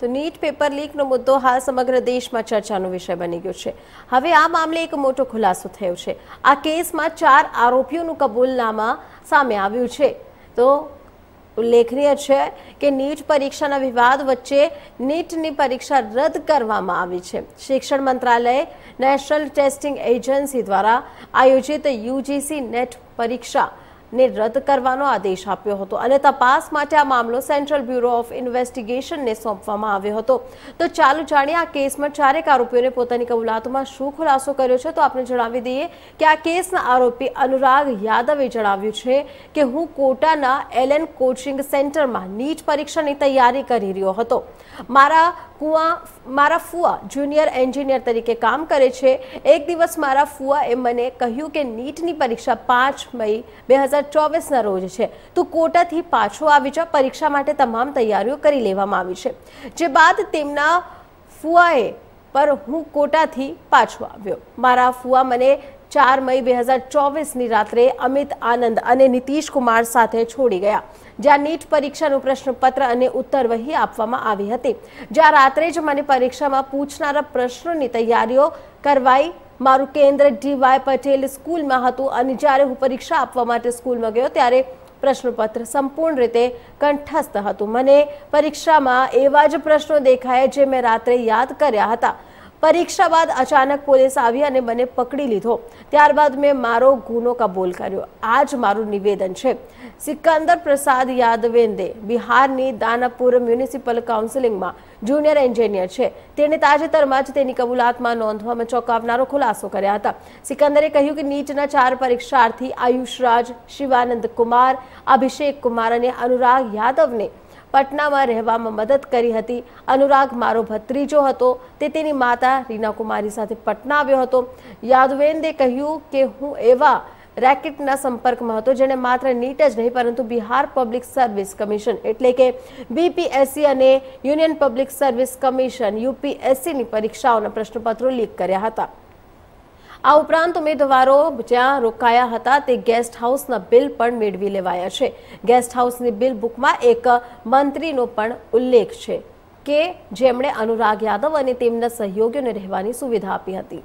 તો NEET paper લીકનો મુદ્દો હાલ સમગ્ર દેશમાં ચર્ચાનો વિષય બની ગયો છે. હવે આ મામલે એક મોટો ખુલાસો થયો છે. આ કેસમાં 4 આરોપીઓનું કબૂલનામા સામે આવ્યું છે. તો ઉલ્લેખનીય છે કે નીટ પરીક્ષાના વિવાદ વચ્ચે નીટની પરીક્ષા રદ કરવામાં આવી છે. શિક્ષણ મંત્રાલય નેશનલ ટેસ્ટિંગ એજન્સી દ્વારા આયોજિત यूजीसी नेट परीक्षा ने रद्द करवानो आदेश आप्यो हतो अने तपास माटे आ मामलो सेंट्रल ब्यूरो ऑफ इन्वेस्टिगेशन ने सौंपवामां आव्यो हतो. तो चालू जाणीए आ केसमां चारेक आरोपीओने पोतानी कबूलातमां शुं खुलासो कर्यो छे. तो आपने जणावी दઈએ કે આ કેસના આરોપી अनुराग यादवे જણાવ્યું છે કે હું કોટાના એલએન કોચિંગ સેન્ટરમાં નીટ પરીક્ષાની તૈયારી કરી રહ્યો હતો. मारा फुआ जूनियर एंजीनियर तरीके काम करे छे. एक दिवस मारा फुआए मने कह्युं के नीटनी परीक्षा 5 मई 2024 ना रोज छे. तू कोटाथी पाछो आवी जा. परीक्षा माटे तमाम तैयारीओ करी लेवामां आवी छे. जे बाद तेमना फुआए पर हूँ कोटाथी पाछो आव्यो. मारा फुआ मने 4 मई 2024 नी रात्रे अमित आनंद अने नीतीश कुमार साथे छोड़ी गया. ज्यां नीट परीक्षानुं प्रश्नपत्र अने उत्तरवही आपवामां आवी हती. ज्यां रात्रे ज मने परीक्षामां पूछनारा प्रश्नोनी तैयारीओ करवाई. मारुं केंद्र डीवाई पटेल स्कूल में हतुं अने ज्यारे हूँ परीक्षा आपवा माटे स्कूल में गयो त्यारे प्रश्नपत्र संपूर्ण रीते कंठस्थ हतुं. मने परीक्षामां एवा ज प्रश्नो देखाया जे मैं रात्रे याद कर्या हता. परीक्षा बाद अचानक पुलिस आई अने मने पकड़ी लीधो. त्यारबाद मैं मारो गुनो कबूल कर्यो. आज मारू निवेदन है. सिकंदर प्रसाद यादवेंदे बिहार नी दानापुर म्युनिसिपल काउंसिलिंग में जूनियर एंजीनियर है. तेने ताजेतर में ज तेनी कबूलात में नोंधवा में चौंकावनारो खुलासो कर्या हता. सिकंदरे कह्युं कि नीटना 4 परीक्षार्थी आयुष राज, शिवानंद कुमार, अभिषेक कुमार अने अनुराग यादव ने पटना में रहवा में मदद करी हती. अनुराग मारो भत्रीजो हतो. ते तेनी माता रीना कुमारी साथे पटना आव्यो हतो. यादवेंदे कह्युं के हूँ एवा रेकेटना संपर्क में हतो जेने मात्र नीट ज नहीं परंतु बिहार पब्लिक सर्विस कमीशन एटले के बीपीएससी अने union public service commission UPSC नी परीक्षाओना प्रश्नपत्रों लीक कर्या हता. आ उपरांत उम्मीदवारो ज्यां रोकाया हता ते गेस्ट हाउसना बिल पण मेळवी लेवाया छे. गेस्ट हाउसनी बिल बुकमां एक मंत्रीनो पण उल्लेख छे के जेमणे अनुराग यादव अने तेमना सहयोगीओने रहेवानी सुविधा आपी हती.